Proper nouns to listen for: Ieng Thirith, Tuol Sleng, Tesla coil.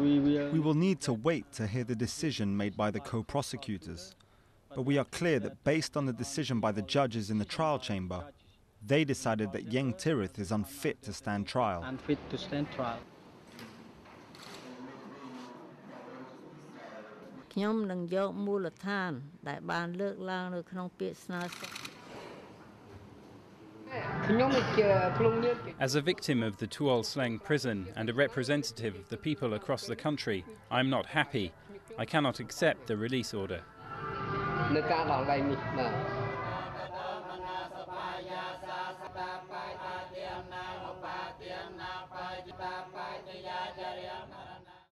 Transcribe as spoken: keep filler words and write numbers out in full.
We will need to wait to hear the decision made by the co-prosecutors, but we are clear that based on the decision by the judges in the trial chamber, they decided that Ieng Thirith is unfit to stand trial. Unfit to stand trial. As a victim of the Tuol Sleng prison and a representative of the people across the country, I'm not happy. I cannot accept the release order.